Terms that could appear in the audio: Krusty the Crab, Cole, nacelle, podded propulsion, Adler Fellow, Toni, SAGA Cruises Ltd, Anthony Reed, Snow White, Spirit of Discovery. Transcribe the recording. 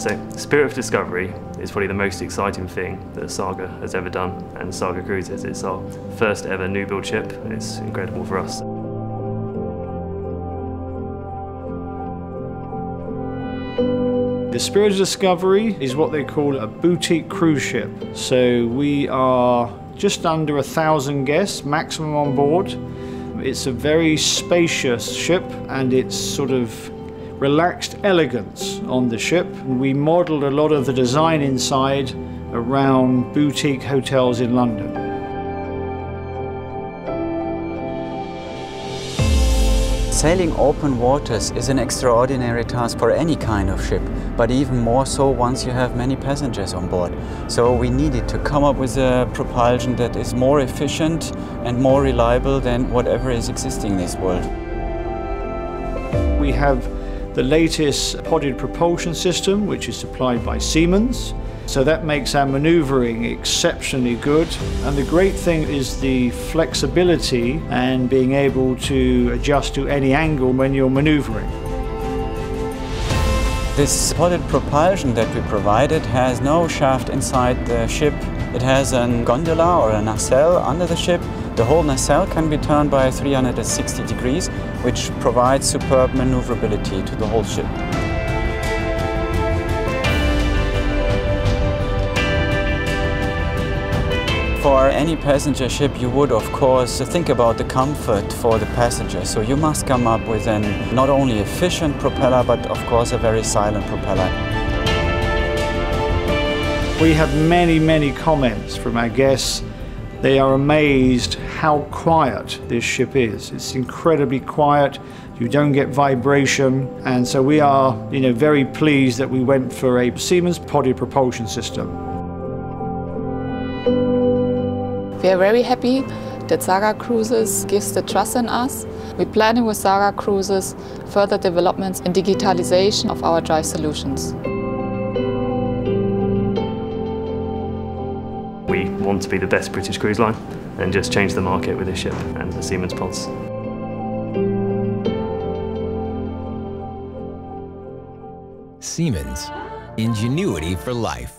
So, Spirit of Discovery is probably the most exciting thing that Saga has ever done, and Saga Cruises. It's our first ever new build ship, and it's incredible for us. The Spirit of Discovery is what they call a boutique cruise ship. So we are just under 1,000 guests, maximum on board. It's a very spacious ship, and it's sort of relaxed elegance on the ship. We modelled a lot of the design inside around boutique hotels in London. Sailing open waters is an extraordinary task for any kind of ship, but even more so once you have many passengers on board. So we needed to come up with a propulsion that is more efficient and more reliable than whatever is existing in this world. We have the latest podded propulsion system, which is supplied by Siemens. So that makes our maneuvering exceptionally good. And the great thing is the flexibility and being able to adjust to any angle when you're maneuvering. This podded propulsion that we provided has no shaft inside the ship. It has a gondola or a nacelle under the ship. The whole nacelle can be turned by 360 degrees, which provides superb maneuverability to the whole ship. For any passenger ship, you would, of course, think about the comfort for the passenger. So you must come up with an not only efficient propeller, but, of course, a very silent propeller. We have many, many comments from our guests. They are amazed how quiet this ship is. It's incredibly quiet. You don't get vibration. And so we are, very pleased that we went for a Siemens podded propulsion system. We are very happy that Saga Cruises gives the trust in us. We're planning with Saga Cruises further developments in digitalization of our drive solutions. We want to be the best British cruise line and just change the market with this ship and the Siemens pods. Siemens. Ingenuity for life.